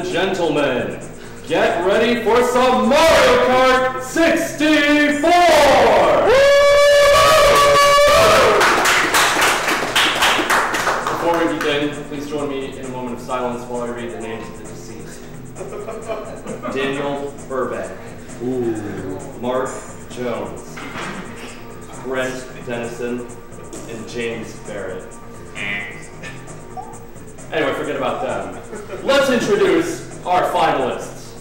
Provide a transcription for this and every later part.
and gentlemen, get ready for some Mario Kart 64! Before we begin, please join me in a moment of silence while I read the names of the deceased. Daniel Burbank. Ooh. Mark Jones. Brent Dennison. And James Barrett. Anyway, forget about them. Let's introduce our finalists.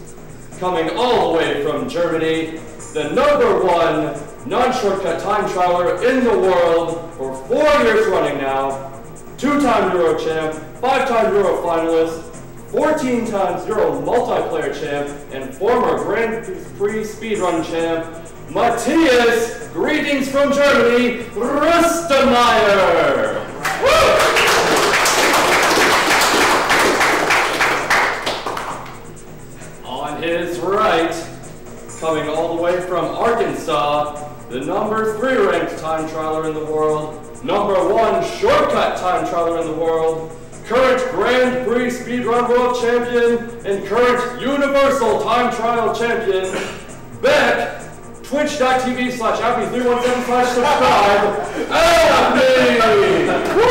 Coming all the way from Germany, the #1 non-shortcut time trialer in the world for 4 years running now, 2-time Euro champ, 5-time Euro finalist, 14-time Euro multiplayer champ, and former Grand Prix speedrun champ, Matthias, greetings from Germany, Rustemeyer. On his right, coming all the way from Arkansas, the #3 ranked time trialer in the world, #1 shortcut time trialer in the world, current Grand Prix speedrun world champion, and current universal time trial champion, Beck. Twitch.tv/Abney317/subscribe. Abney! Woo!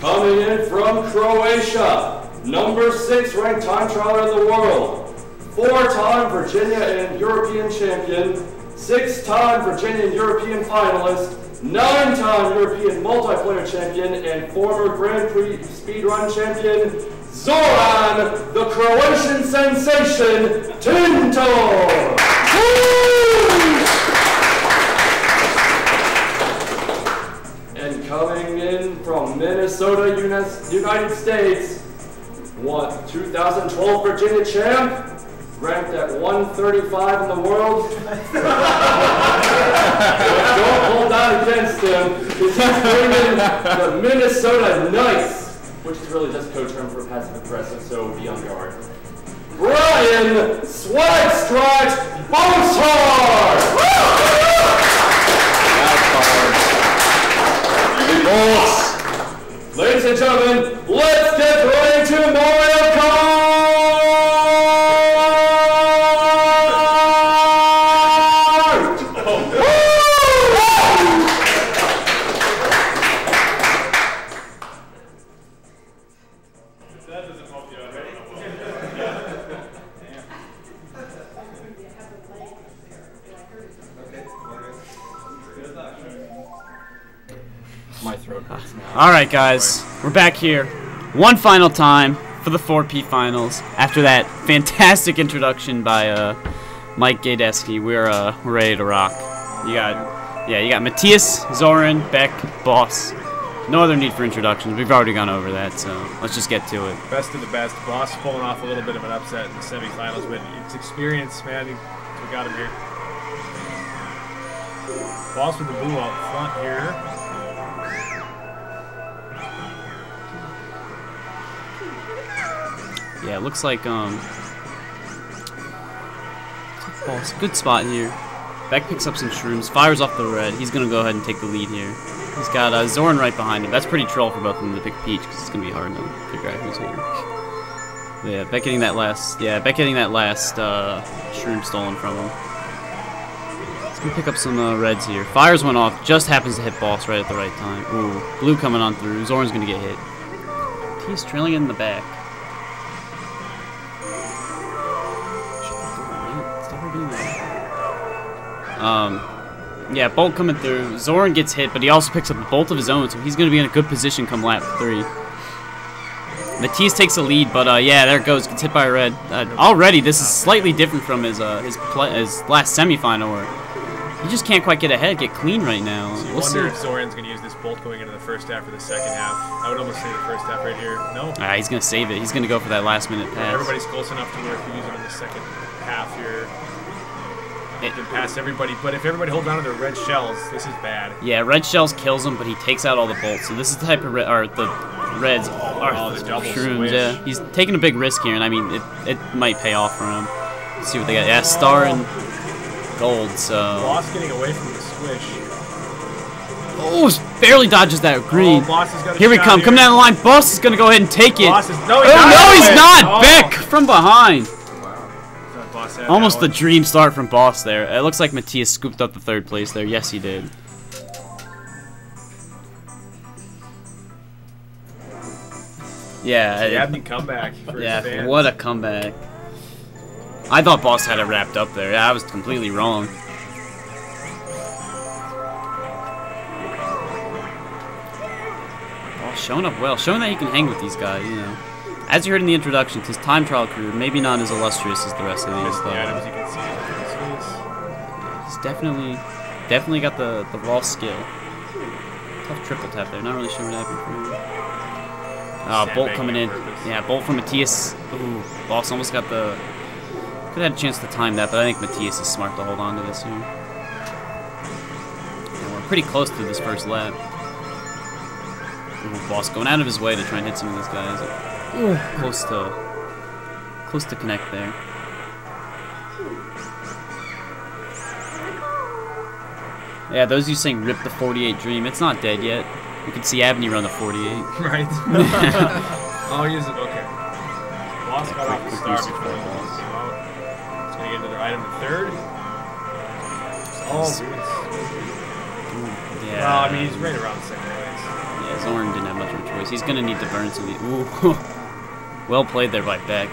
Coming in from Croatia, #6 ranked time trialer in the world, 4-time Virginia and European champion, 6-time Virginia and European finalist, 9-time European multiplayer champion, and former Grand Prix speedrun champion, Zoran, the Croatian sensation, Tinto! And coming in from Minnesota, United States, 2012 Virginia champ, ranked at 135 in the world. Don't hold that against him, because he's bringing the Minnesota Knights, which is really just code term for passive-aggressive, so be on guard. Brian Swagstrike Bonehart! That's hard. Ladies and gentlemen, let's get ready to Mario Kart! Alright guys, we're back here one final time for the 4P finals. After that fantastic introduction by Mike Gaydeschi, we're ready to rock. You got Matthias, Zoran, Beck, Boss. No other need for introductions. We've already gone over that, so let's just get to it. Best of the best. Boss pulling off a little bit of an upset in the semifinals, but it's experience, man. We got him here. Boss with the blue out front here. Yeah, it looks like Boss, good spot in here. Beck picks up some shrooms, fires off the red. He's gonna go ahead and take the lead here. He's got Zoran right behind him. That's pretty troll for both of them to pick Peach, because it's gonna be hard to figure out who's here. Yeah, Beck getting that last. Shroom stolen from him. He's gonna pick up some reds here. Fires one off. Just happens to hit Boss right at the right time. Ooh, blue coming on through. Zoran's gonna get hit. He's trailing in the back. Yeah, Bolt coming through. Zoran gets hit, but he also picks up a Bolt of his own, so he's going to be in a good position come lap 3. Matthias takes the lead, but yeah, there it goes. Gets hit by a red. Already, this is slightly different from his last semifinal, where he just can't quite get ahead, get clean right now. So you wonder if Zoran's going to use this Bolt going into the first half or the second half. I would almost say the first half right here. No. Alright, he's going to save it. He's going to go for that last-minute pass. Everybody's close enough to where if you use it in the second half here, it can pass everybody, but if everybody holds on to their red shells, this is bad. Yeah, red shells kills him, but he takes out all the bolts. So this is the type of shrooms. Yeah, he's taking a big risk here, and I mean, it might pay off for him. Let's see what they got. Yeah, star and gold. So Boss getting away from the squish. Oh, barely dodges that green. Oh, here we come. Come down the line. Boss is going to go ahead and take it. Boss is, no, he's not. Beck from behind. Wow. Almost the dream start from Boss there. It looks like Matthias scooped up the third place there. Yes, he did. Yeah. Abney comeback. Yeah, what a comeback. I thought Boss had it wrapped up there. Yeah, I was completely wrong. Showing up well, showing that he can hang with these guys, you know. As you heard in the introduction, his time trial career maybe not as illustrious as the rest of these, though. Yeah, he's definitely got the raw skill. Tough triple tap there. Not really sure what happened for him. Bolt coming in. Yeah, Bolt from Matthias. Ooh, Boss almost got the. Could have had a chance to time that, but I think Matthias is smart to hold on to this here. Yeah, we're pretty close to this first lap. Ooh, Boss going out of his way to try and hit some of these guys. Ooh, close to connect there. Yeah, those of you saying rip the 48 dream, it's not dead yet. You can see Abney run the 48. Right. Oh, he's okay. Boss got off the start before the Boss came out. He's gonna get another item in third. Oh, yeah. Well, I mean, he's right around second. Zoran didn't have much of a choice. He's going to need to burn some of the... Ooh. Well played there by Beck.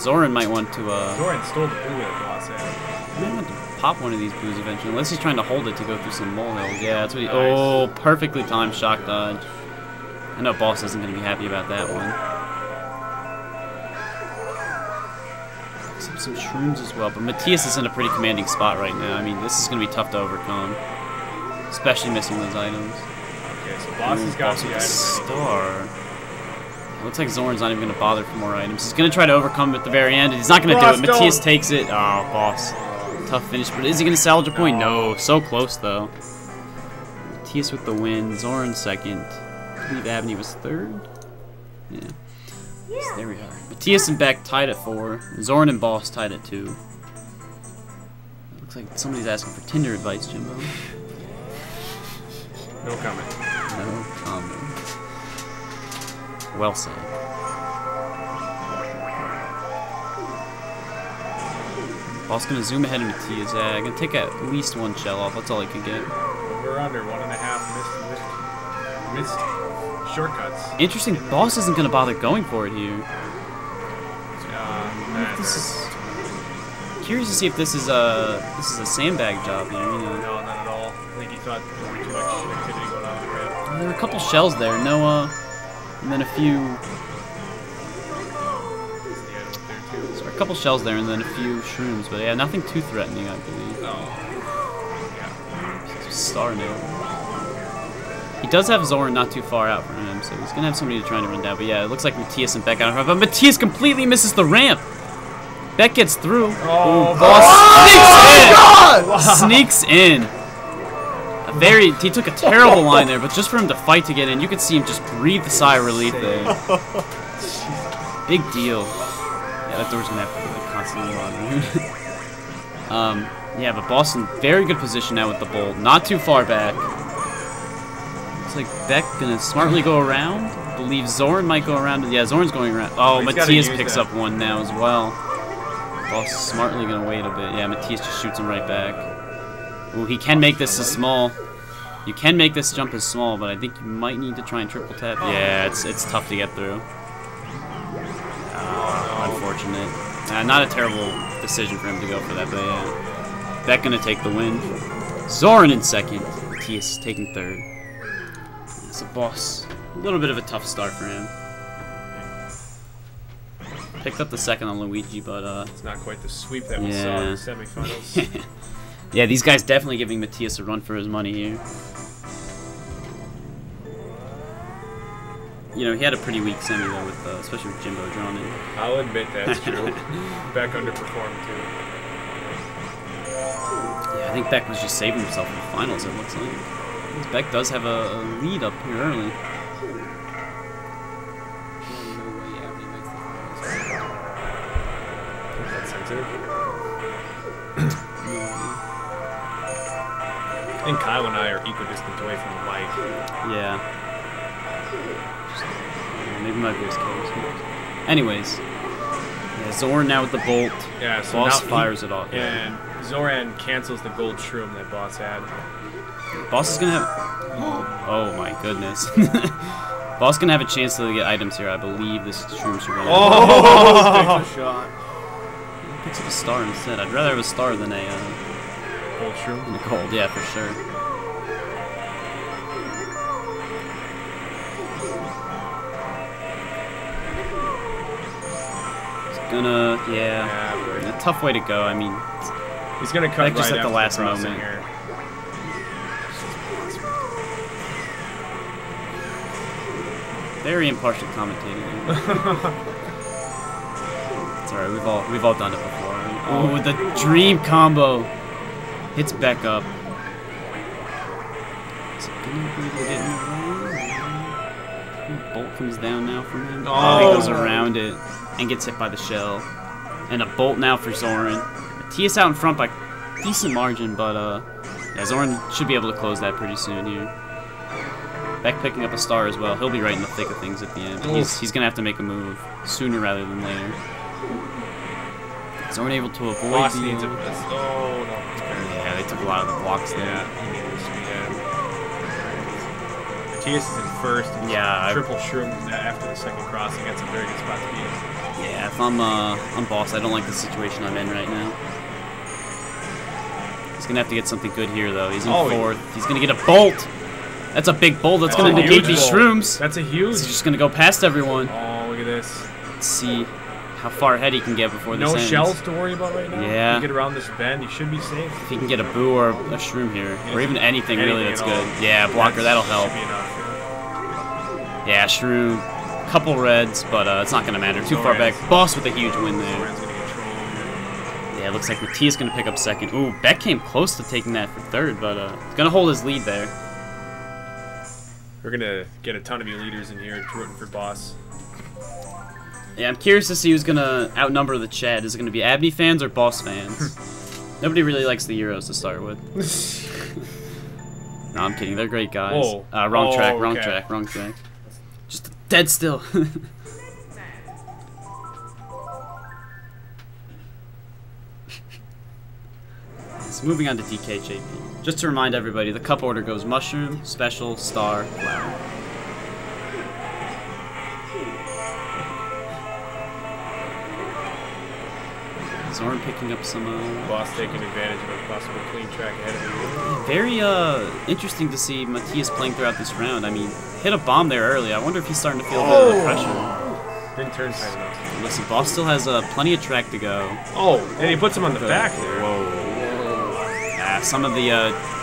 Zoran might want to... Zoran stole the blue with Boss. He might want to pop one of these blues eventually, unless he's trying to hold it to go through some molehills. Yeah, that's what he... Nice. Oh, perfectly timed shock dodge. I know Boss isn't going to be happy about that one. Except some shrooms as well, but Matthias is in a pretty commanding spot right now. I mean, this is going to be tough to overcome. Especially missing those items. So Boss has got the star. It looks like Zoran's not even going to bother for more items. He's going to try to overcome at the very end. He's not going to do it. Matthias takes it. Oh, Boss. Tough finish. But is he going to salvage a point? No. So close, though. Matthias with the win. Zoran second. I believe Abney was third. Yeah. So there we are. Matthias and Beck tied at 4. Zoran and Boss tied at 2. It looks like somebody's asking for Tinder advice, Jimbo. No comment. No comments. Well said. Boss gonna zoom ahead of Matthias. Yeah, gonna take at least one shell off. That's all he could get. We're under 1.5 missed shortcuts. Interesting. Boss isn't gonna bother going for it here. This is curious to see if this is a sandbag job here. You know. No, not at all. I think he thought there was too much activity going on. There were a couple shells there, Noah, and then a few. So a couple shells there, and then a few shrooms, but yeah, nothing too threatening, I believe. Oh. Star now. He does have Zoran not too far out from him, so he's gonna have somebody to try to run down. But yeah, it looks like Matthias and Beck out in front, but Matthias completely misses the ramp. Beck gets through. Oh, Boss sneaks in. He took a terrible line there, but just for him to fight to get in, you could see him just breathe a sigh of relief there. Big deal. Yeah, that door's gonna have to be like constantly on. Yeah, but Boss in very good position now with the bolt, not too far back. Looks like Beck gonna smartly go around. I believe Zoran might go around. Yeah, Zoran's going around. Oh, Matthias picks up one now as well. Boss smartly gonna wait a bit. Yeah, Matthias just shoots him right back. Ooh, he can make this as small. You can make this jump as small, but I think you might need to try and triple tap. Yeah, it's tough to get through. Unfortunate. Not a terrible decision for him to go for that, but yeah. Beck gonna take the win. Zoran in second. Matthias taking third. That's a Boss. A little bit of a tough start for him. Picked up the second on Luigi, but it's not quite the sweep that we saw in the semifinals. Yeah, these guys definitely giving Matthias a run for his money here. You know, he had a pretty weak semi though, with, especially with Jimbo drawn in. I'll admit that's true. Beck underperformed too. Yeah, I think Beck was just saving himself in the finals, it looks like. Beck does have a lead up here early. That's sensitive. I think Kyle and I are equidistant away from the mic. Yeah. Maybe my voice carries. Anyways. Yeah, Zoran now with the bolt. Yeah, so Boss fires it off. Yeah, and Zoran cancels the gold shroom that Boss had. Boss is gonna have... Oh my goodness. Boss gonna have a chance to get items here. I believe this shroom should run out. Oh! Takes a shot. He picks up a star instead. I'd rather have a star than a... gold shroom? Than a gold, yeah, for sure. Gonna, yeah, a tough way to go. I mean, he's gonna cut just right at the last moment here. Very impartial commentating. It's alright. We've all done it before. Oh, the dream combo hits Beck up. Is it gonna be able to get in the way? Bolt comes down now from him. Oh, he goes around it. And gets hit by the shell. And a bolt now for Zoran. Matthias out in front by decent margin, but yeah, Zoran should be able to close that pretty soon here. Beck picking up a star as well. He'll be right in the thick of things at the end. He's gonna have to make a move sooner rather than later. Zoran able to avoid the yeah, they took a lot of the blocks there. Yeah. Matthias is in first. Yeah, triple shroom after the second crossing. That's a very good spot to be in. Yeah, if I'm Boss, I don't like the situation I'm in right now. He's gonna have to get something good here, though. He's in fourth. He's gonna get a bolt. That's a big bolt. That's gonna negate these shrooms. That's a huge. He's just gonna go past everyone. Oh, look at this. Let's see how far ahead he can get before this ends. No shells to worry about right now. Yeah. If you get around this bend, he should be safe. If he can get a boo or a shroom here, or even anything really, that's good. Yeah, blocker, that'll help. Yeah, shroom. Couple reds, but it's not going to matter. Too far back. Boss with a huge win there. Yeah, it looks like Matthias going to pick up second. Ooh, Beck came close to taking that for third, but he's going to hold his lead there. We're going to get a ton of you leaders in here rooting for Boss. Yeah, I'm curious to see who's going to outnumber the chat. Is it going to be Abney fans or Boss fans? Nobody really likes the Euros to start with. No, I'm kidding. They're great guys. Wrong track. Dead still. So moving on to DKJP. Just to remind everybody, the cup order goes mushroom, special, star, flower. Zoran picking up some. Boss taking advantage of a possible clean track ahead of him. Very interesting to see Matthias playing throughout this round. I mean, hit a bomb there early. I wonder if he's starting to feel a bit of the pressure. Didn't turn fast enough. Listen, Boss still has plenty of track to go. Oh, and he puts him on the back there. Whoa. Yeah, some of the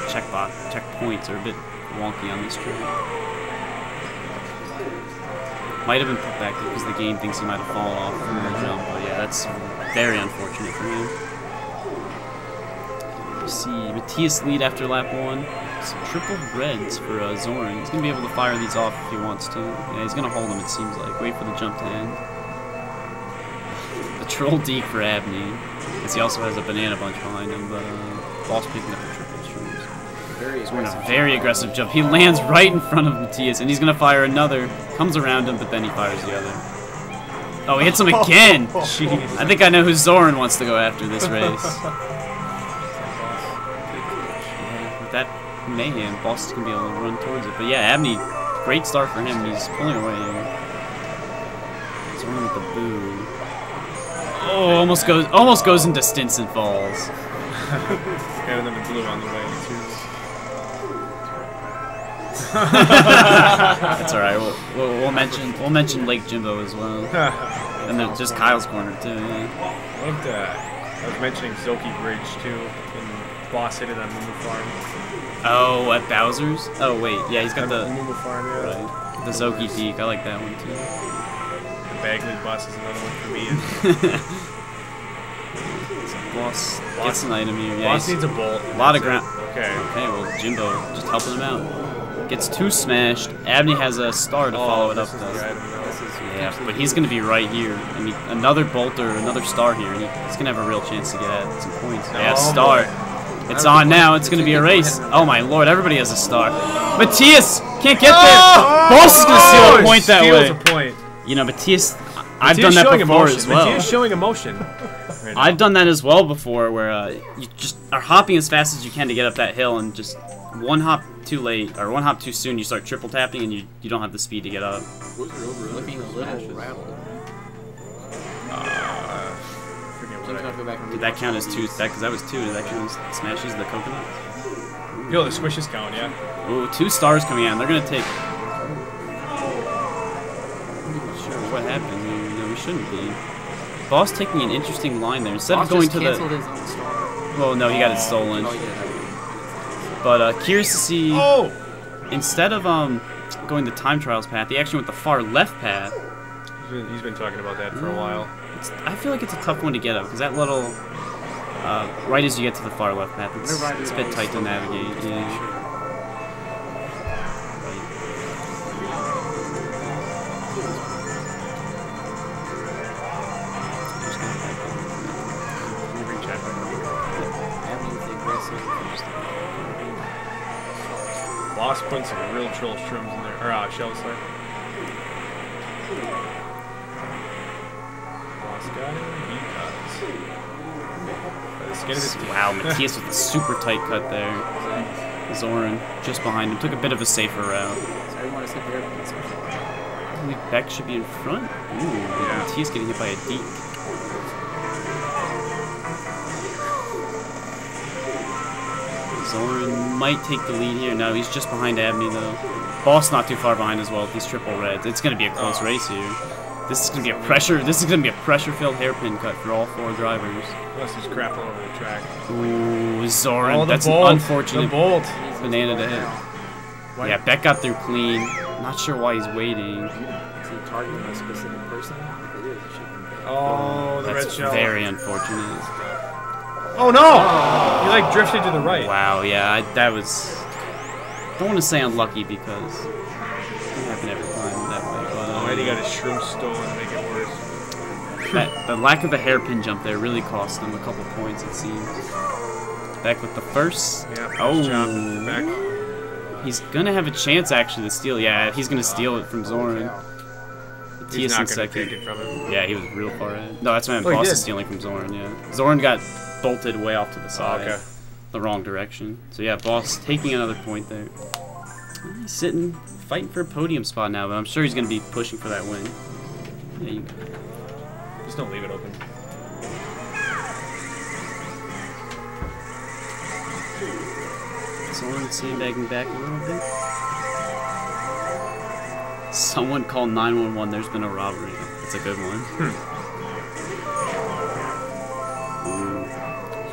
checkpoints are a bit wonky on this track. Might have been put back because the game thinks he might have fallen off from the jump, but yeah, that's very unfortunate for him. Let's see, Matthias lead after lap one. Some triple reds for Zoran. He's going to be able to fire these off if he wants to. Yeah, he's going to hold them, it seems like. Wait for the jump to end. The troll deke for Abney, because he also has a banana bunch behind him, but Boss picking up the triple. Very aggressive jump. He lands right in front of Matthias, and he's going to fire another. Comes around him, but then he fires the other. Oh, he hits him again. Jeez. I think I know who Zoran wants to go after this race. Yeah, with that mayhem, Boss is going to be able to run towards it. But yeah, Abney, great start for him. He's pulling away here. Zoran with the boo. Oh, almost goes into Stinson Falls. Got another blue on the way, too. That's all right. We'll mention Lake Jimbo as well, and then just Kyle's corner too. Yeah. I was mentioning Zoki Bridge too, and Boss hit it on Moomoo Farm. Oh, at Bowser's? Oh wait, yeah, he's got the Moomoo Farm. Yeah, right. The Zoki Deke. I like that one too. The Bagley Bus is another one for me. Boss gets an item here. Yeah, Boss needs a bolt. A lot of ground. Okay. Okay. Well, Jimbo just helping him out. Gets two smashed. Abney has a star to follow it up. Yeah, but he's going to be right here. I mean, another bolt or another star here. And he's going to have a real chance to get at some points. Yeah, star. It's on now. It's going to be a race. Oh, my Lord. Everybody has a star. Matthias can't get there. Boss is going to steal a point that way. You know, Matthias, I've done that before as well. Matthias showing emotion. Right, I've done that as well before where you just are hopping as fast as you can to get up that hill and just one hop too late or one hop too soon, you start triple tapping and you don't have the speed to get up. Looking a little rattled. Did that count as two? Because that was two. Did that count as smashes the coconut? Yo, the squish is going, yeah. Ooh, two stars coming out. They're going to take... What happened? No, we shouldn't be. Boss taking an interesting line there. Instead of going to the... Well, no, he got it stolen. But curious to see... Oh! Instead of going the time trials path, he actually went the far left path. He's been talking about that for a while. I feel like it's a tough one to get up, because that little, right as you get to the far left path, it's a bit tight to navigate. Yeah. Boss putting some real trill trims in there, or shall we say? Wow, Matthias with a super tight cut there. Zoran just behind him. Took a bit of a safer route. Beck should be in front. Ooh, yeah. Matthias getting hit by a deke. Zoran might take the lead here. No, he's just behind Abney, though. Boss not too far behind as well with these triple reds. It's going to be a close race here. This is gonna be a pressure. This is gonna be a pressure-filled hairpin cut for all four drivers. Plus, there's crap all over the track. Ooh, Zoran. That's bolt. An unfortunate bolt. Banana to hit. What? Yeah, Beck got through clean. Not sure why he's waiting. Is he targeting a specific person? Oh, the red shell. That's very unfortunate. Oh no! Oh. He like drifted to the right. Wow. Yeah, that was. Don't want to say unlucky because it doesn't happen every time that way. He got his shroom stolen to make it worse. The lack of a hairpin jump there really cost him a couple points, it seems. Back with the first. Yeah, Back. He's going to have a chance, actually, to steal. Yeah, he's going to steal it from Zoran. He's not going to take it from him. Yeah, he was real far ahead. No, that's what my boss is stealing from Zoran, yeah. Zoran got bolted way off to the side. Oh, okay. The wrong direction. So, yeah, boss taking another point there. He's sitting... Fighting for a podium spot now, but I'm sure he's going to be pushing for that win. Yeah, just don't leave it open. Someone sandbagging back a little bit. Someone call 911. There's been a robbery. That's a good one.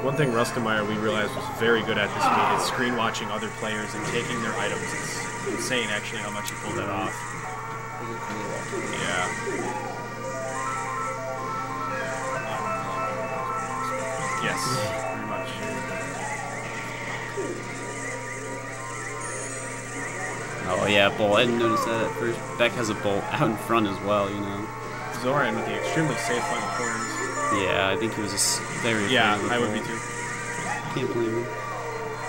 One thing Rustemeyer we realized was very good at this game is screen watching other players and taking their items. Insane, actually, how much you pulled that off. Yeah. Yes, pretty much. Oh, yeah, bolt. I didn't notice that at first. Beck has a bolt out in front as well, you know. Zoran with the extremely safe final corners. Yeah, I think he was a very... Yeah, I would be too. Can't believe it.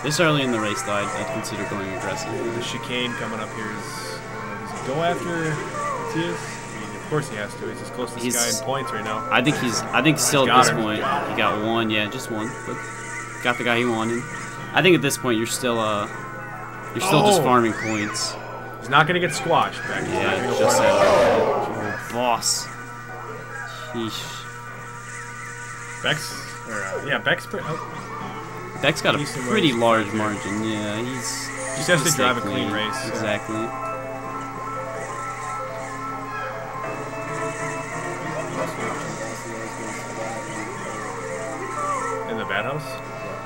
This early in the race, though, I'd consider going aggressive. The chicane coming up here is... Does he go after Matthias? I mean, of course he has to. He's as close to this guy in points right now. I think he's... I think still at this point, he got one. Yeah, just one. But got the guy he wanted. I think at this point, you're still just farming points. He's not going to get squashed back. Yeah, just that. Boss. Sheesh. Beck's pretty... Beck's got a pretty large margin, yeah. He just has to drive a clean race. Exactly. In the bad house?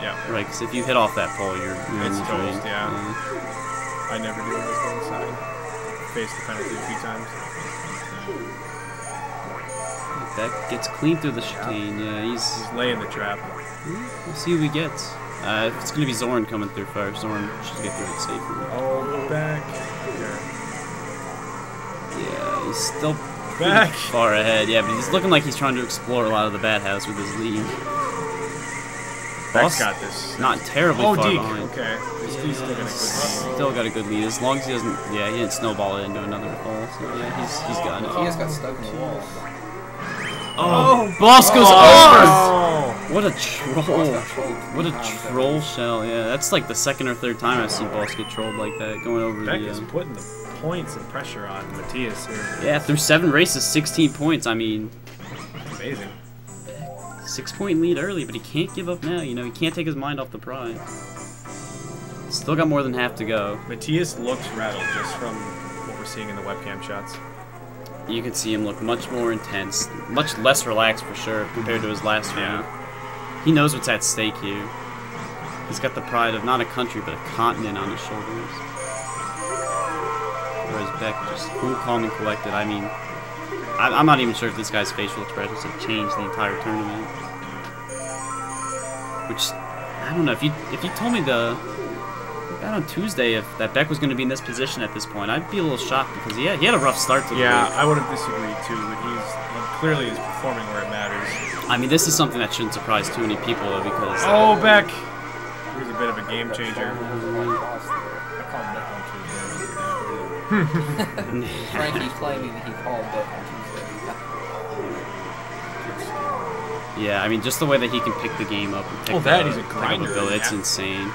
Yeah. Right, because if you hit off that pole, you're in the toast, yeah. I never do it this one side. Faced the penalty a few times. Beck gets clean through the chicane, yeah. He's laying the trap. We'll see who he gets. It's going to be Zoran coming through first. Zoran should get through it safely. Oh, back. Yeah, he's still back far ahead. Yeah, but he's looking like he's trying to explore a lot of the bat house with his lead. Beck's got this. Not terribly far behind. Okay. He's still got a good lead. Still got a good lead. As long as he doesn't... Yeah, he didn't snowball it into another fall. So, yeah, he's got it. He just got stuck in the wall. Oh! Boss goes over! What a troll. What a troll shell. Yeah, that's like the second or third time I've seen Boss get trolled like that. Going over Beck is putting the points and pressure on Matthias here. Yeah, through 7 races, 16 points. I mean... Amazing. 6-point lead early, but he can't give up now. You know, he can't take his mind off the prize. Still got more than half to go. Matthias looks rattled just from what we're seeing in the webcam shots. You can see him look much more intense, much less relaxed for sure compared to his last round. He knows what's at stake here. He's got the pride of not a country, but a continent on his shoulders. Whereas Beck, just cool, calm, and collected. I mean, I'm not even sure if this guy's facial expressions have changed the entire tournament. Which, I don't know, if you told me on Tuesday if that Beck was going to be in this position at this point, I'd be a little shocked because he had a rough start to the week. I would have disagreed too, but he clearly is performing where it matters. I mean, this is something that shouldn't surprise too many people though, because... Oh, Beck! He was a bit of a game changer. Frankie's claiming that he called Beck on Tuesday. Yeah, I mean, just the way that he can pick the game up and pick it's insane.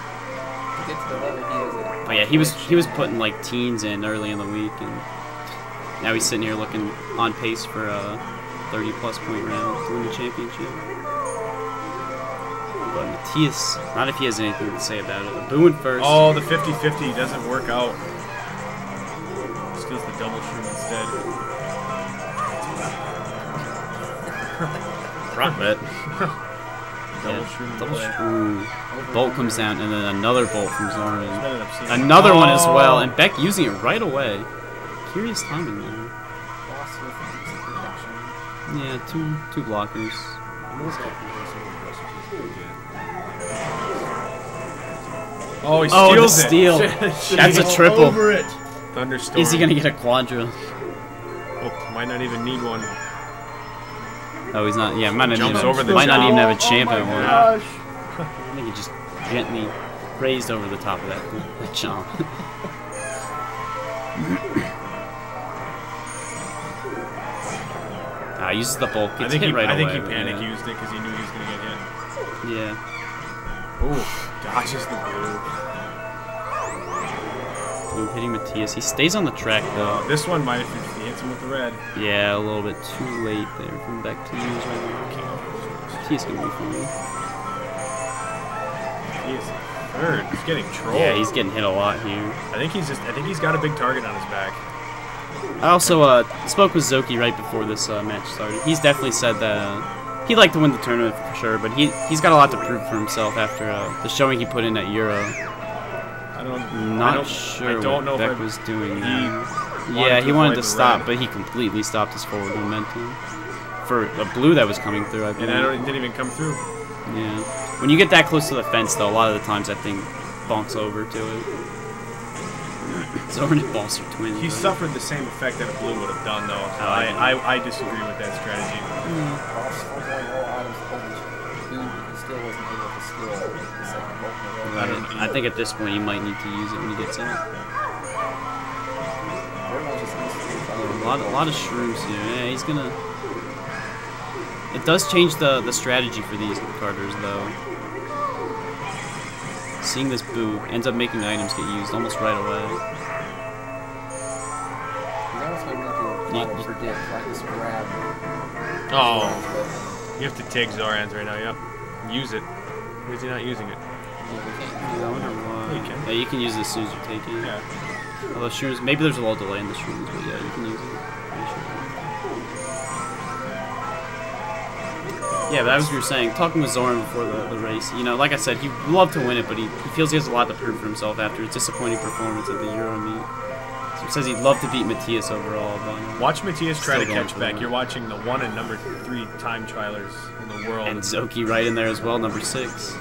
But yeah, he was putting like teens in early in the week, and now he's sitting here looking on pace for a 30-plus point round to win the championship. But Matthias, not if he has anything to say about it. Booing first. Oh, the 50-50 doesn't work out. Steals the double shroom instead. Profit. Double shrew. Bolt comes down, and then another bolt from Zoran. Another one as well, and Beck using it right away. Curious timing there. Yeah, two blockers. Oh, he steals it. That's a triple. Thunderstorm. Is he gonna get a quadra? Oh, might not even need one. Oh, he's not. Yeah, might not even have a champ at one. I think he just gently raised over the top of that chomp. Uses the bulk. I think he panic used it because he knew he was gonna get hit. Yeah. Oh, dodges the blue. Blue hitting Matthias. He stays on the track though. This one might have been. With the red. Yeah, a little bit too late there from Beck to use right now. He's going to be funny. He's third. He's getting trolled. Yeah, he's getting hit a lot here. I think he's got a big target on his back. I also spoke with Zoki right before this match started. He's definitely said that he'd like to win the tournament for sure, but he's got a lot to prove for himself after the showing he put in at Euro. I don't know Beck was doing that. Yeah, he wanted to stop, but he completely stopped his forward momentum for a blue that was coming through, I believe. And it didn't even come through. Yeah. When you get that close to the fence, though, a lot of the times that thing bonks over to it. Zoran and Boss are twins. He suffered the same effect that a blue would have done, though. I disagree with that strategy. I think at this point you might need to use it when he gets out. A lot of shrooms here. Yeah, he's gonna... It does change the strategy for these carters, though. Seeing this boo ends up making the items get used almost right away. Oh! You have to take Zoran's right now, yep. Use it. Why is he not using it? I wonder why. You can. Yeah, you can use it as soon as you take it. Yeah. Although shrooms, maybe there's a little delay in the shrooms, but yeah, you can use it. Yeah, but as you were saying, talking with Zoran before the race, you know, like I said, he'd love to win it, but he feels he has a lot to prove for himself after a disappointing performance at the Euro meet. So he says he'd love to beat Matthias overall, but... Watch Matthias try to catch back. You're watching the 1 and number 3 time trialers in the world. And Zoki right in there as well, number 6.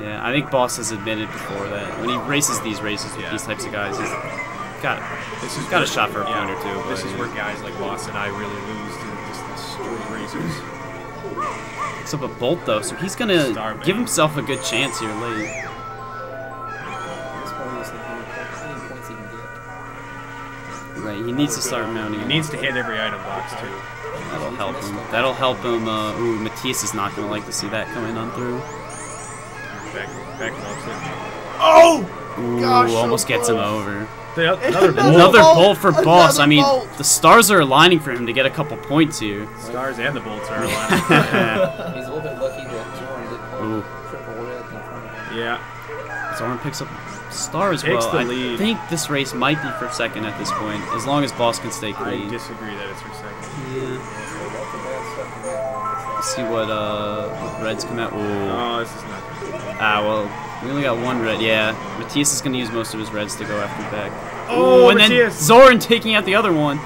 Yeah, I think Boss has admitted before that when he races these races with these types of guys, he's got a shot for a point or two. This is where guys like Boss and I really lose to just the straight racers. picks up a bolt, though, so he's going to give himself a good chance here late. Right, he needs to start mounting. He needs to hit every item box, too. That'll help him. That'll help him. Ooh, Matthias is not going to like to see that coming on through. Beck loves it. Oh! Ooh, gosh, almost gets him over. Another bolt for Boss. I mean, the stars are aligning for him to get a couple points here. Stars and the bolts are aligning. He's a little bit lucky that Zoran didn't triple red in front of him. Yeah. Zoran picks up star as well. I think this race might be for second at this point, as long as Boss can stay clean. I disagree that it's for second. Yeah. Let's see what reds come out. Oh, this is not good. Ah, well, we only got one red. Yeah, Matthias is going to use most of his reds to go after Beck. Oh, and Matthias. Then Zoran taking out the other one.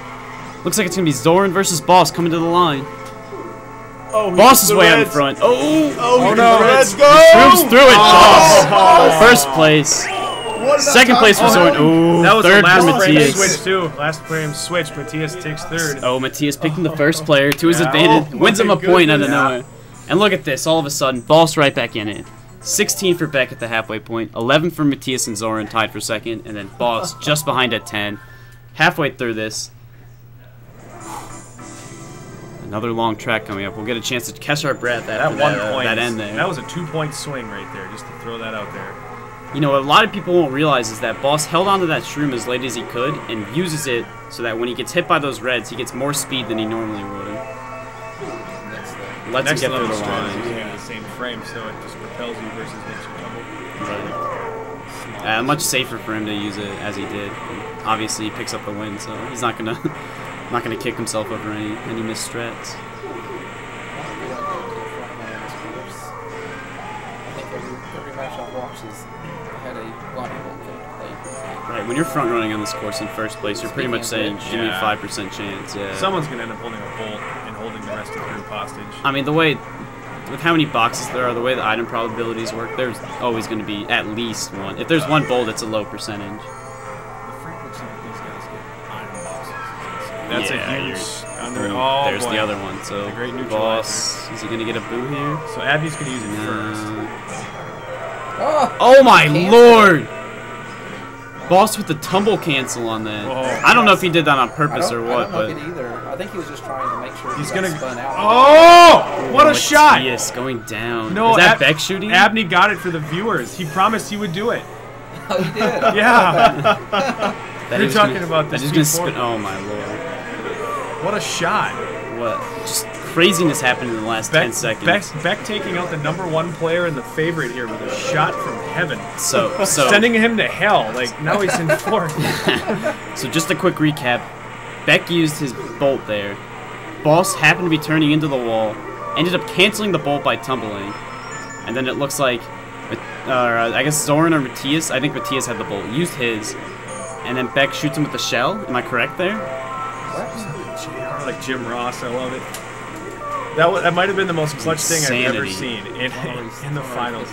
Looks like it's going to be Zoran versus Boss coming to the line. Oh, Boss is way out in front. Oh no, let's go! He through it, Boss. First place. Second place was Zoran. Ooh, that was third the last for Matthias. Frame switch too. Last frame switch, Matthias takes third. Oh, Matthias picking the first player to his advantage, wins him a point out of nowhere. And look at this, all of a sudden, Boss right back in it. 16 for Beck at the halfway point, 11 for Matthias and Zoran tied for second, and then Boss just behind at 10. Halfway through this. Another long track coming up. We'll get a chance to catch our breath at that end there. That was a 2-point swing right there, just to throw that out there. You know, a lot of people won't realize is that Boss held onto that shroom as late as he could and uses it so that when he gets hit by those reds, he gets more speed than he normally would. Let's him get through the line. Yeah. The same frame, so it just propels you versus makes you double. Right. Much safer for him to use it as he did. And obviously, he picks up the win, so he's not gonna kick himself over any missed strats. Right, when you're front running on this course in first place, you're pretty much saying give me a 5% chance. Yeah. Someone's gonna end up holding a bolt and holding the rest of the group hostage. I mean, the way with how many boxes there are, the way the item probabilities work, there's always gonna be at least one. If there's one bolt, it's a low percentage. The frequency that these guys get item boxes. That's a huge. There's the other one. So Boss, is he gonna get a boo here? So Abby's gonna use it first. Oh my lord! Boss with the tumble cancel on that. Whoa. I don't know if he did that on purpose or what, but I don't know it either. I think he was just trying to make sure he's gonna spun out. Oh! What a shot! Yes, going down. No, is that Beck shooting? Abney got it for the viewers. He promised he would do it. Oh, he did. Yeah. You're talking about this. He's gonna spin. Oh my lord! What a shot! What? Just craziness happened in the last 10 seconds. Beck taking out the #1 player and the favorite here with a shot from heaven. So sending him to hell. Like, now he's in fourth. So just a quick recap. Beck used his bolt there. Boss happened to be turning into the wall. Ended up canceling the bolt by tumbling. And then it looks like, I guess Zoran or Matthias. I think Matthias had the bolt. Used his. And then Beck shoots him with the shell. Am I correct there? What? Like Jim Ross. I love it. That might have been the most clutch thing I've ever seen in the finals.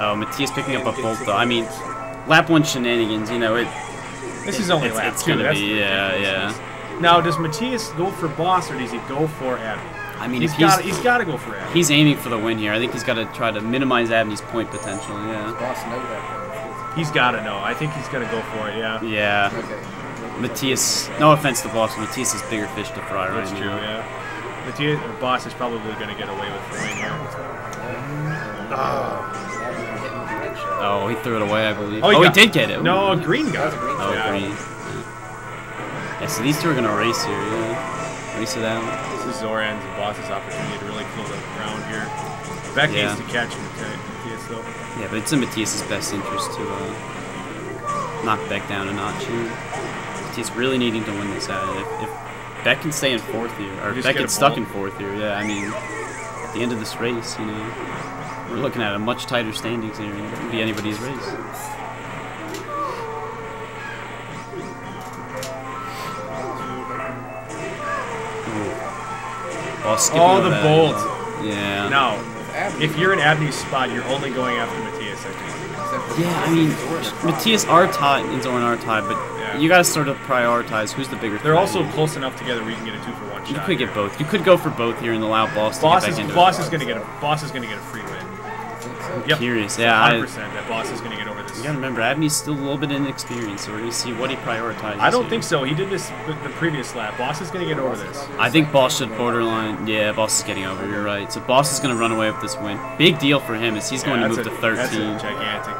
Oh, Matthias picking up a bolt, though. I mean, lap one shenanigans, you know. This is only lap two. It's going to be, yeah. Now, does Matthias go for Boss, or does he go for Abney? I mean, he's got to go for Abney. He's aiming for the win here. I think he's got to try to minimize Abney's point potential, yeah. Does Boss know that? He's got to know. I think he's going to go for it, yeah. Yeah. Okay. Matthias, no offense to Boss, Matthias is bigger fish to fry right now. That's true, yeah. Matthias, or Boss is probably going to get away with the win here. Oh, he threw it away, I believe. Oh, he did get it. Ooh. No, Green got it. Oh, yeah. Green. Yeah, so these two are going to race here, yeah. Race it out. This is Zoran's and Boss's opportunity to really kill the ground here. Beck needs to catch Matthias, though. Yeah, but it's in Matthias' best interest to knock Beck down a notch here. He's really needing to win this out. If Beck can stay in fourth here, or if Beck gets stuck in fourth here, yeah, I mean, at the end of this race, you know, we're looking at a much tighter standings here. It could be anybody's race. Oh, the bolt. Yeah. Now, if you're in Abney's spot, you're only going after Matthias, I think. Yeah, I mean, Matthias are tied, and Zoran are tied, but You gotta sort of prioritize who's the bigger threat. They're also close enough together where you can get a 2-for-1 shot. You could get both. You could go for both here and allow Boss to get back into it. Boss is gonna get a free win. I'm curious, yeah. 100% that Boss is gonna get over this. You gotta remember, Abney's still a little bit inexperienced, so we're gonna see what he prioritizes. I don't think so. He did this the previous lap. Boss is gonna get over this. I think Boss should borderline. Yeah, Boss is getting over. You're right. So Boss is gonna run away with this win. Big deal for him is he's going to move to 13. That's a gigantic.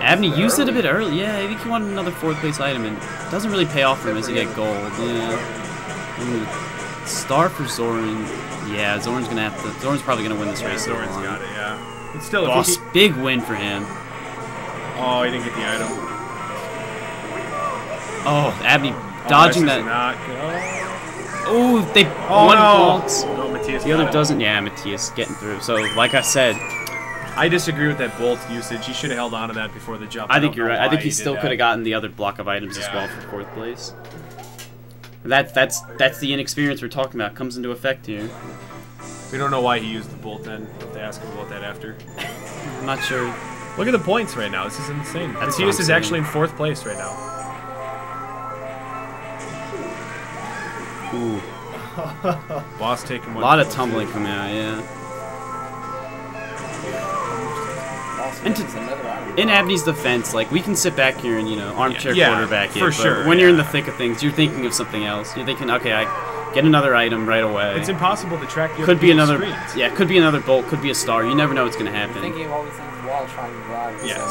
Abney used it a bit early. Yeah, I think he wanted another 4th place item, and it doesn't really pay off for him as he got gold. Yeah. Ooh. Star for Zoran. Yeah, Zoran's gonna have to. Zoran's probably gonna win this race. Zoran's got it. Yeah. It's still Boss, big win for him. Oh, he didn't get the item. Oh, Abney dodging that. Oh, they one vaults. No, Matthias. The other doesn't. Yeah, Matthias getting through. So, like I said, I disagree with that bolt usage. He should have held on to that before the jump. I think you're right. I think he still could have gotten the other block of items as well for 4th place. That's the inexperience we're talking about comes into effect here. We don't know why he used the bolt then. We'll have to ask him about that after. I'm not sure. Look at the points right now. This is insane. Matthias is actually in 4th place right now. Ooh. Boss taking one. A lot of tumbling coming out, yeah. And in Abney's defense, like, we can sit back here and, you know, armchair quarterback it. For sure. When you're in the thick of things, you're thinking of something else. You're thinking, okay, I get another item right away. It's impossible to track. Could be another. Yeah, could be another bolt. Could be a star. You never know what's gonna happen. Thinking of all these things while trying to drive. Yes.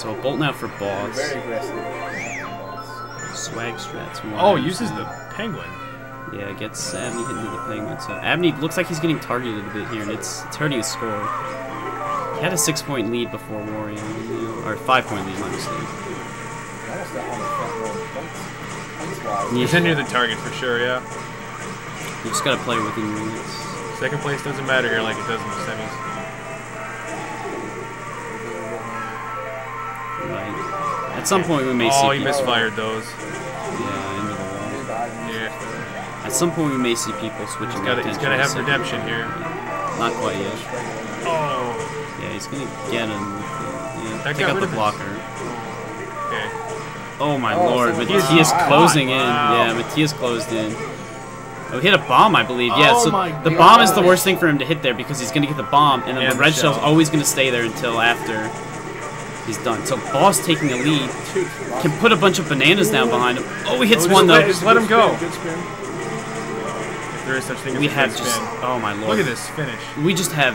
So a bolt now for Boss. Very aggressive. Swag strats. Oh, uses the penguin. Yeah, gets Abney hit into the penguin. So Abney looks like he's getting targeted a bit here, and it's hurting his score. He had a 6-point lead before Wario, or 5-point lead, my mistake. He's in near the target for sure, yeah. You just gotta play within your limits. 2nd place doesn't matter here like it does in the semis. Right. At some point we may see. Oh, he misfired those. Yeah, into the wall. Yeah. At some point we may see people switching. He's gonna have redemption here. Not quite yet. Oh. Yeah, he's gonna get him. Yeah, take out the blocker. Okay. Oh my lord, Matthias closing in. Wow. Yeah, Matthias closed in. Oh, he hit a bomb, I believe. Yeah, so the bomb is the worst thing for him to hit there because he's going to get the bomb, and then the red shell's always going to stay there until after he's done. So Boss taking the lead. Can put a bunch of bananas down behind him. Oh, he hits one, though. Just let him go. If there is such thing as oh my lord. Look at this finish. We just have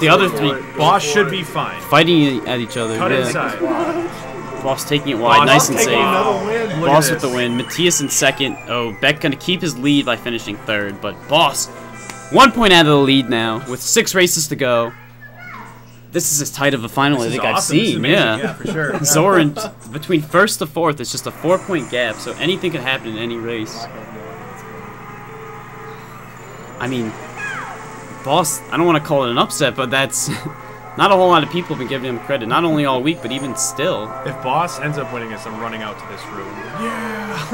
the other three. Boss should be fine. Fighting at each other. Cut inside. Boss taking it wide, nice and safe. Boss with the win. Matthias in 2nd. Oh, Beck gonna keep his lead by finishing 3rd, but Boss, 1 point out of the lead now with 6 races to go. This is as tight of a final I think I've seen. Yeah. Yeah, for sure. Zoran between 1st to 4th, it's just a 4-point gap, so anything could happen in any race. I mean, Boss, I don't want to call it an upset, but that's. Not a whole lot of people have been giving him credit, not only all week, but even still. If Boss ends up winning this, I'm running out to this room. Yeah!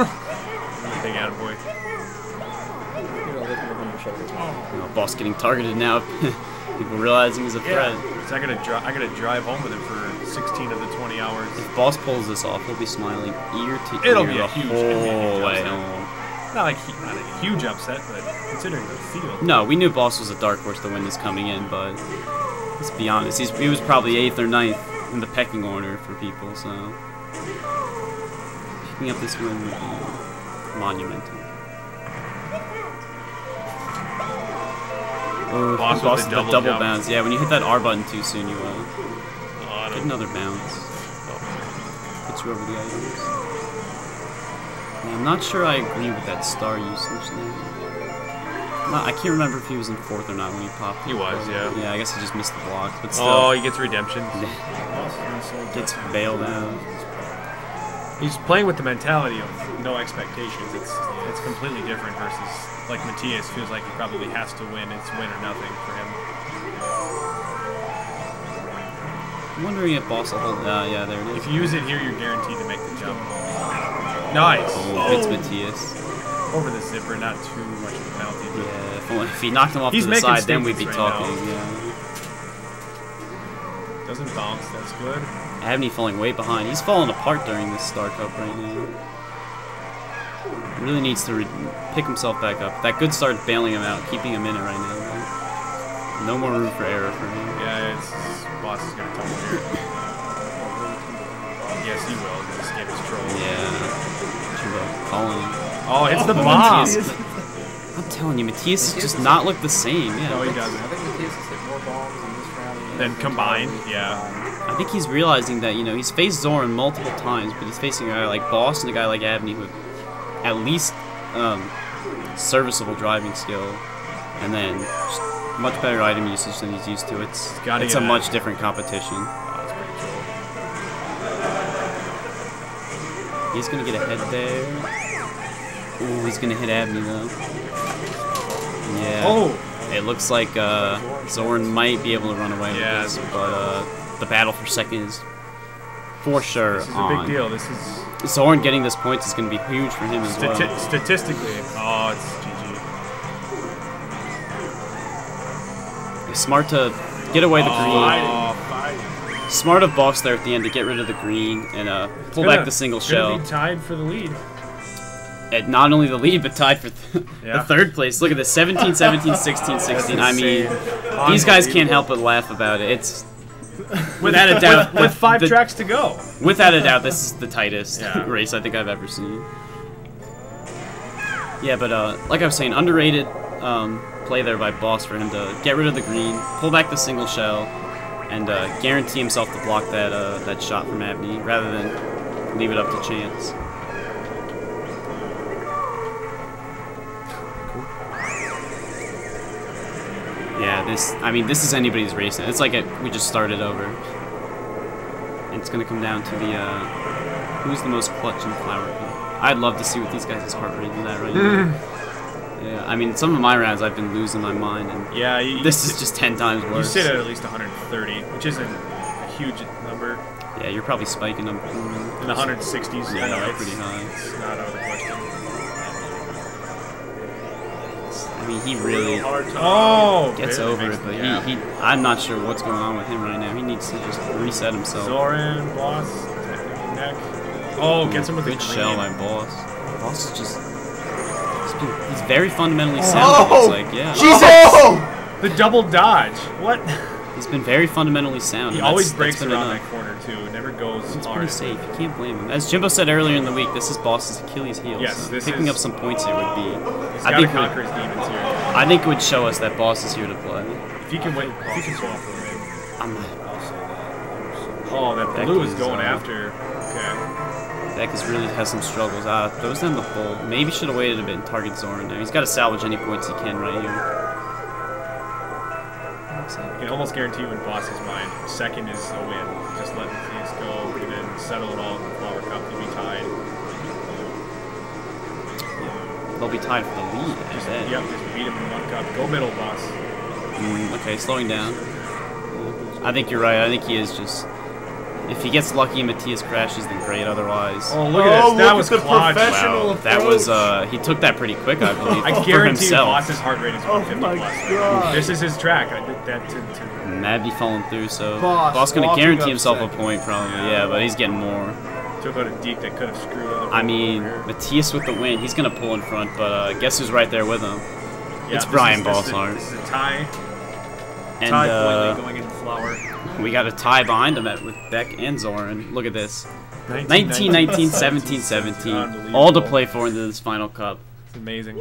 Big attaboy. Oh, Boss getting targeted now. People realizing he's a threat. So I gotta drive home with him for 16 of the 20 hours. If Boss pulls this off, he'll be smiling ear to ear the whole way home. Not a huge upset, but considering the field. No, we knew Boss was a dark horse to win this coming in, but... Let's be honest, he was probably 8th or 9th in the pecking order for people, so... Picking up this win would be monumental. Oh, Boss with the double bounce. Yeah, when you hit that R button too soon, you will. Get another bounce. Puts you over the items. Now, I'm not sure I agree with that star usage now. I can't remember if he was in 4th or not when he popped. He was, yeah. Yeah, I guess he just missed the block. But still. Oh, he gets redemption. Gets bailed out. He's playing with the mentality of no expectations. It's completely different versus, like, Matthias feels like he probably has to win. It's win or nothing for him. I'm wondering if Boss will hold it. Yeah, there it is. If you use it here, you're guaranteed to make the jump. Nice. Oh, it's Matthias. Over the zipper, not too much of a penalty. Yeah, if he knocked him off to the side, then we'd be talking. Yeah. Doesn't bounce, that's good. Abney falling way behind. He's falling apart during this Star Cup right now. He really needs to pick himself back up. That good start bailing him out, keeping him in it right now. Though. No more room for error for him. Yeah, Boss is going to tumble here. Yes, he will. This game is trolling. Yeah. Jimbo calling him. Oh, it's the bomb! I'm telling you, Matthias does not look the same. Yeah, no, he doesn't. I think Matthias has hit more bombs in this round than combined. Yeah. I think he's realizing that, you know, he's faced Zoran multiple times, but he's facing a guy like Boss and a guy like Abney with at least serviceable driving skill, and then much better item usage than he's used to. It's a much different competition. Oh, that's pretty cool. He's gonna get ahead there. Ooh, he's gonna hit Abney though. Yeah. Oh! It looks like Zoran might be able to run away with this, but the battle for second is for sure on. This is a big deal. This is Zoran getting this point is going to be huge for him as well. Statistically, oh, it's GG. It's smart to get away the green. Fighting. Smart of Boss there at the end to get rid of the green and pull back the single shell. Be tied for the lead. At not only the lead, but tied for the third place. Look at this, 17, 17, 16, 16. I mean, these guys can't help but laugh about it. It's, without a doubt. With five tracks to go. Without a doubt, this is the tightest race I think I've ever seen. Yeah, but like I was saying, underrated play there by Boss for him to get rid of the green, pull back the single shell, and guarantee himself to block that, that shot from Abney, rather than leave it up to chance. Yeah, this is anybody's race now. It's like we just started over. It's gonna come down to the who's the most clutch in the flower cup. I'd love to see what these guys' heart rate is at right now. Yeah, I mean, some of my rounds I've been losing my mind, and yeah, this is just 10 times worse. You sit at least 130, which isn't a huge number. Yeah, you're probably spiking them in the 160s. Yeah, no, it's pretty high. It's not out of the question. I mean, he really gets over it, but I'm not sure what's going on with him right now. He needs to just reset himself. Zoran, Boss, neck. Oh, gets him with a good shell by Boss. Boss is he's very fundamentally sound. It's like, yeah. Jesus! Oh! The double dodge. What? He's been very fundamentally sound. He always breaks around that corner, too. It never goes hard. It's pretty safe. You can't blame him. As Jimbo said earlier in the week, this is Boss's Achilles heel. Yes, so picking up some points here would be... I think it would show us that Boss is here to play. If you can wait, if you can swap for it. I'm not. Oh, that blue is going after. Okay. Beck has really had some struggles. Throws down the hole. Maybe should have waited a bit and target Zoran there. He's got to salvage any points he can right here. You can almost guarantee when Boss is mine, second is a win. Just let things go and then settle it all in the Flower Cup. You'll be tied. They'll be tied for the lead. Just beat him in one cup. Go middle, Boss. Okay, slowing down. I think you're right. I think he is just... If he gets lucky and Matthias crashes, then great. Otherwise... Oh, look at this. That was the professional approach. That was... he took that pretty quick, I believe. I guarantee Boss's heart rate is 150 plus. This is his track. I did that too. Abney falling through, so... Boss gonna guarantee himself a point, probably. Yeah, but he's getting more. Took out a deep that could have screwed up. I mean, Matthias with the win. He's going to pull in front, but guess who's right there with him? Yeah, it's Brian Bonehart. This is a tie. And, going into Flower. We got a tie behind him with Beck and Zoran. Look at this. 19-19, 17-17. All to play for in this final cup. It's amazing.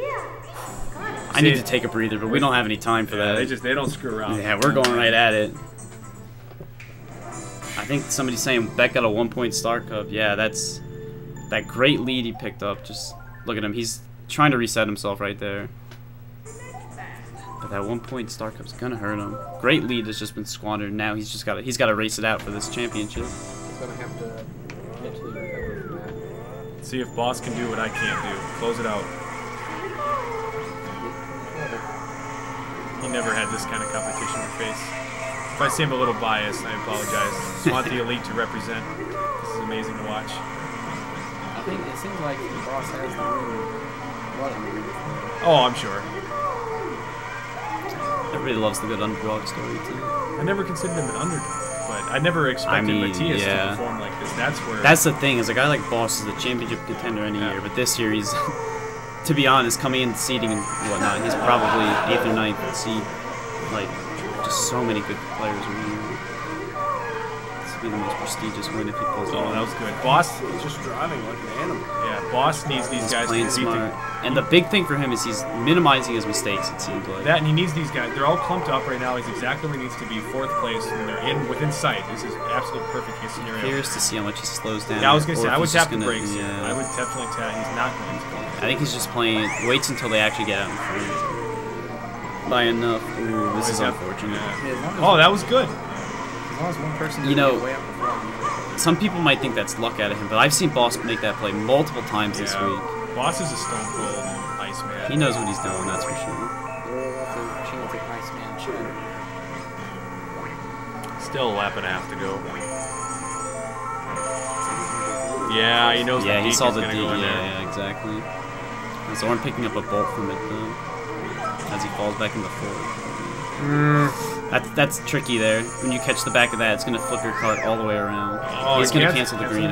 I need to take a breather, but we don't have any time for that. They don't screw around. Yeah, we're going right at it. I think somebody's saying Beck got a 1-point Star Cup. Yeah, that's that great lead he picked up. Just look at him. He's trying to reset himself right there. But that 1-point Star Cup's gonna hurt him. Great lead has just been squandered. Now he's just gotta race it out for this championship. He's gonna have to mentally recover from that. Let's see if Boss can do what I can't do. Close it out. He never had this kind of competition to face. If I seem a little biased, I apologize. I just want the elite to represent. This is amazing to watch. I think it seems like the Boss has the room. Oh, I'm sure. Everybody loves the good underdog story, too. I never considered him an underdog, but I never expected Matthias to perform like this. That's where. That's the thing, is a guy like Boss is a championship contender any year, but this year he's, to be honest, coming in seeding and whatnot, he's probably 8th or 9th seed. Like, just so many good players in here. This would be the most prestigious win if he pulls it off. That was good. Boss is just driving like an animal. Yeah, Boss needs these guys to be smart. And the big thing for him is he's minimizing his mistakes, it seems like. That, and he needs these guys. They're all clumped up right now. He's exactly where he needs to be, 4th place, and they're in within sight. This is absolute perfect case scenario. I'm curious to see how much he slows down. Yeah, I was going to say, I would tap the brakes. Yeah. I would definitely tap. He's not going to. I think he's just playing, waits until they actually get out in front. By enough. Ooh, this is unfortunate. Yeah. Oh, that was good. As long as one person, you know, way up the front. Some people might think that's luck out of him, but I've seen Boss make that play multiple times this week. Boss is a stone cold ice man. He knows what he's doing, that's for sure. Still a lap and a half to go. Yeah, he knows. Yeah, the he saw the D. Yeah, exactly. So I'm picking up a bolt from it though. As he falls back in the fourth. That's tricky there. When you catch the back of that, it's going to flip your cart all the way around. Oh, he's going to cancel the green.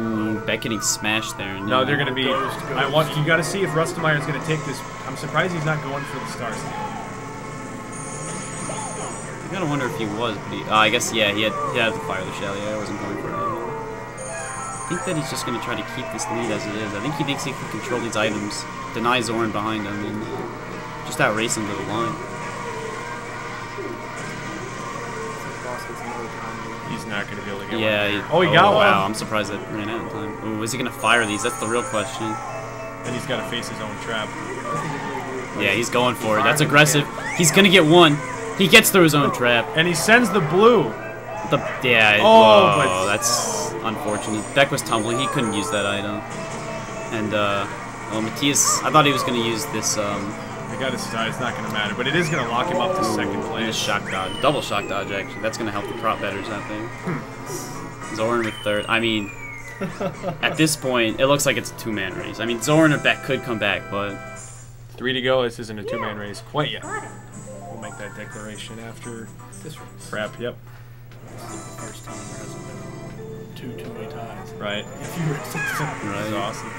Ooh, Beck getting smashed there. No, they're going to be... I want, you got to see if Rustemeyer is going to take this. I'm surprised he's not going for the stars. I got to wonder if he was. But he, I guess, yeah, he had to fire the shell. Yeah, I wasn't going for it. I think that he's just going to try to keep this lead as it is. I think he thinks he can control these items, deny Zoran behind him, and just outrace him to the line. He's not going to be able to get one. Oh, he got one. Wow, I'm surprised that ran out in time. Ooh, is he going to fire these? That's the real question. Then he's got to face his own trap. Yeah, he's going for it. That's aggressive. He's going to get one. He gets through his own trap. And he sends the blue. Oh, that's... unfortunate. Beck was tumbling. He couldn't use that item. And, well, Matthias, I thought he was going to use this, I got his side. It's not going to matter, but it is going to lock him up to second place. Shock dodge. Double shock dodge, actually. That's going to help the prop betters out there. Zoran with third. I mean, at this point, it looks like it's a two-man race. I mean, Zoran or Beck could come back, but... 3 to go. This isn't a two-man race quite yet. We'll make that declaration after this race. Crap, yep. This is the first time there hasn't been two two-way ties. Right. That's awesome.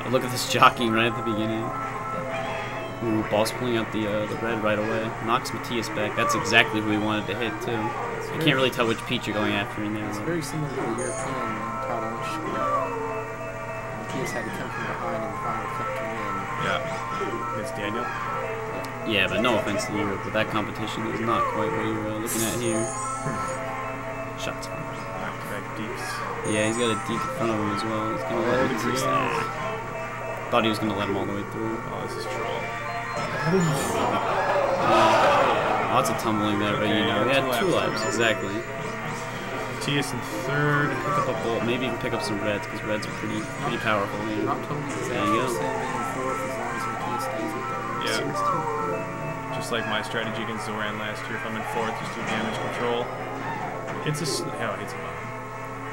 Oh, look at this jockeying right at the beginning. Ooh, Boss pulling out the red right away. Knocks Matthias back. That's exactly who he wanted to hit, too. I can't really tell which peach you're going after in there. It's very similar to the European title. Matthias had to come from behind in the final cut to win. Yeah. It's Daniel. Yeah, but no offense to Europe, but that competition is not quite what you're looking at here. Shots fired. Yeah, he's got a deep in front of him as well. He's gonna let him just, thought he was gonna let him all the way through. Oh, this is troll. Lots of tumbling there, but you know, he had two laps, exactly. Matthias in third. Pick up a bolt, maybe even pick up some reds, because reds are pretty powerful. There you go. Yeah. Just like my strategy against Zoran last year, if I'm in fourth, just do damage control. Hits a button.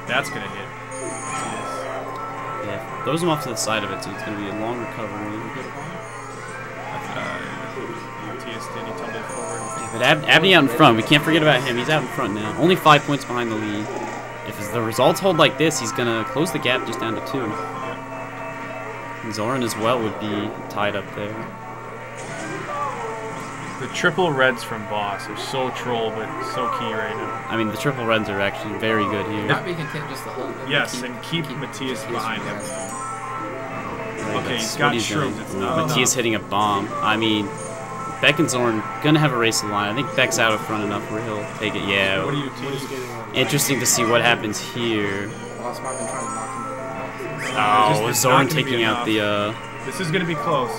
That's gonna hit. Yeah, throws him off to the side of it, so it's gonna be a long recovery. Matthias did, he tumbled forward. Yeah, but Abney out in front. We can't forget about him. He's out in front now. Only 5 points behind the lead. If the results hold like this, he's gonna close the gap just down to 2. And Zoran as well would be tied up there. The triple reds from Boss are so troll, but so key right now. I mean, the triple reds are actually very good here. Not be content just to hold them. Yes, keep Matthias behind him. Okay, he's got shrooms. Matthias hitting a bomb. I mean, Beck and Zoran going to have a race of the line. I think Beck's out of front enough where he'll take it. Yeah. What are you teaching? Interesting to see what happens here. Oh, Zoran taking out the... This is going to be close.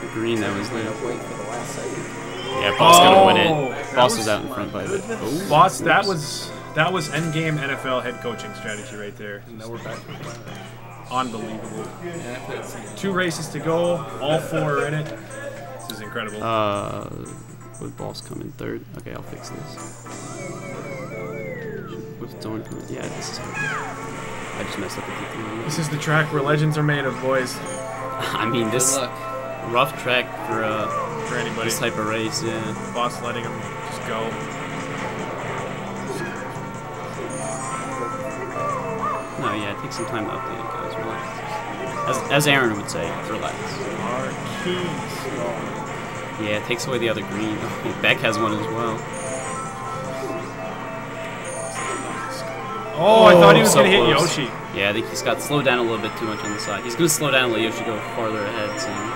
The green that was there. Yeah, Boss gonna win it. Boss was out in front by the Boss, that was endgame NFL head coaching strategy right there. And now we're back. Unbelievable. Yeah. 2 races to go, all 4 are in it. This is incredible. Would Boss come in third? Okay, I'll fix this. Yeah, this is. I just messed up the. This is the track where legends are made of, boys. I mean, this rough track for anybody. This type of race, yeah. Boss letting him just go. No, yeah, take some time to update it, guys. Relax. As Aaron would say, relax. Yeah, it takes away the other green. Beck has one as well. Oh, I thought he was going to hit Yoshi. Yeah, I think he's got slowed down a little bit too much on the side. He's going to slow down and let Yoshi go farther ahead soon.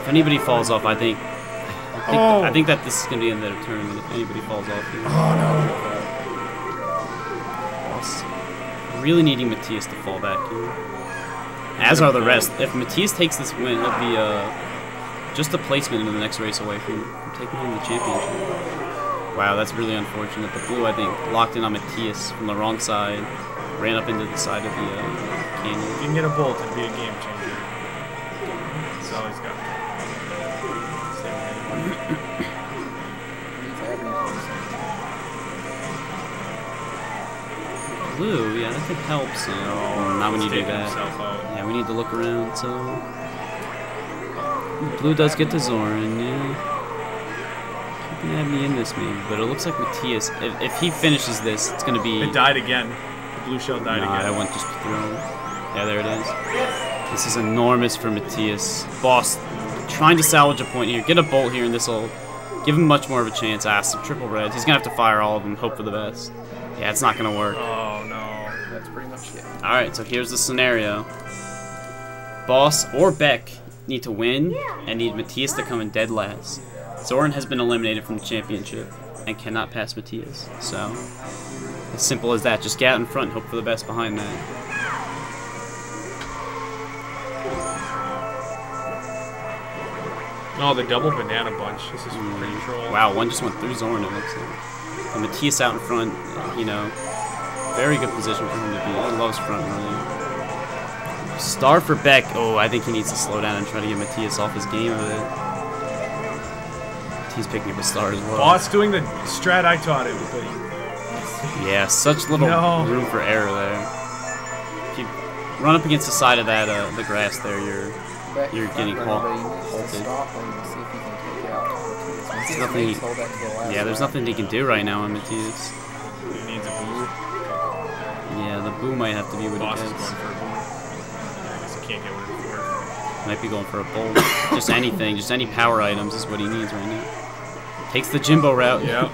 If anybody falls off, I think that this is going to be in their turn if anybody falls off. Here. Oh, no. Really needing Matthias to fall back here. As are the rest. If Matthias takes this win, it'll be just a placement in the next race away from taking home the championship. Wow, that's really unfortunate. The blue, I think, locked in on Matthias from the wrong side, ran up into the side of the canyon. If you can get a bolt, it'd be a game changer. That's all he's got. Blue, yeah, that could help. So now we need to do that. Yeah, we need to look around. So blue does get to Zoran. Yeah. Yeah, me in this maybe, but it looks like Matthias, if he finishes this, it's going to be... It died again. The blue shell died again. I went just through. Yeah, there it is. This is enormous for Matthias. Boss trying to salvage a point here. Get a bolt here, and this will give him much more of a chance. Some triple reds. He's going to have to fire all of them, hope for the best. Yeah, it's not going to work. Oh, no. That's pretty much it. All right, so here's the scenario. Boss or Beck need to win and need Matthias to come in dead last. Zoran has been eliminated from the championship and cannot pass Matthias. So, as simple as that. Just get out in front and hope for the best behind that. Oh, the double banana bunch. This is pretty troll. Wow, one just went through Zoran, it looks like. And Matthias out in front, you know, very good position for him to be. He loves front running. Star for Beck. Oh, I think he needs to slow down and try to get Matthias off his game with it. He's picking up a star as well. Boss doing the strat I taught him. Yeah, such little room for error there. If you run up against the side of that the grass there, you're getting halted. There's nothing he can do right now on Matthias. He needs a boo. Yeah, the boo might have to be what he gets. He can't get one. Might be going for a bolt. Just anything, just any power items is what he needs right now. Takes the Jimbo route. Yeah.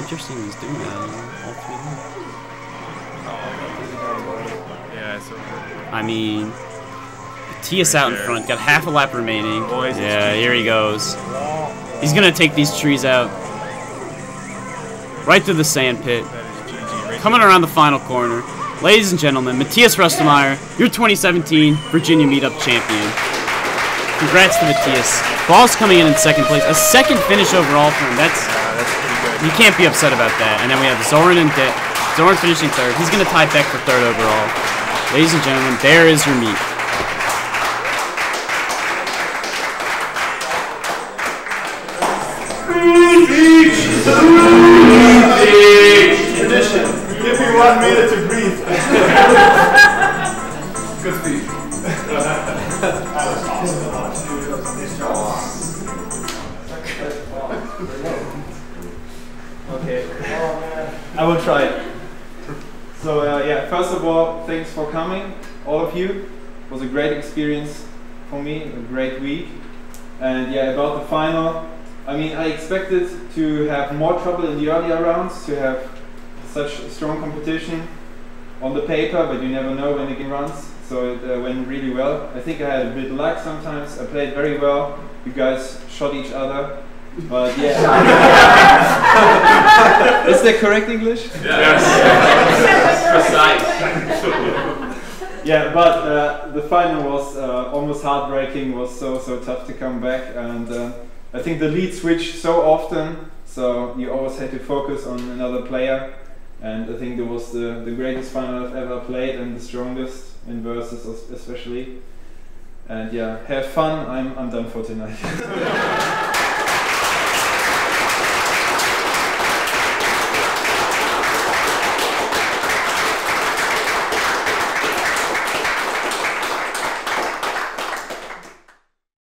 Interesting he's doing that all 3 laps. Yeah, so I mean, Matthias out in front, got half a lap remaining. Boys, yeah, here he goes. He's gonna take these trees out. Right through the sand pit. That is GG, right? Coming around the final corner. Ladies and gentlemen, Matthias Rustemeyer, your 2017 Virginia Meetup champion. Congrats to Matthias. Ball's coming in second place. A second finish overall for him. That's pretty good. You can't be upset about that. And then we have Zoran and Dick. Zoran finishing third. He's going to tie Beck for third overall. Ladies and gentlemen, there is your meet. Give me 1 minute to breathe. Good speech. That was awesome. Okay. I will try it. So yeah, first of all, thanks for coming, all of you. It was a great experience for me, a great week. And yeah, about the final, I mean, I expected to have more trouble in the earlier rounds, to have such strong competition on the paper, but you never know when the game runs, so it went really well. I think I had a bit of luck sometimes. I played very well, you guys shot each other, but yeah. Is that correct English? Yes. Precise. Yeah, but the final was almost heartbreaking, was so tough to come back, and I think the lead switched so often, so you always had to focus on another player. And I think it was the greatest final I've ever played and the strongest in versus especially. And yeah, have fun. I'm done for tonight.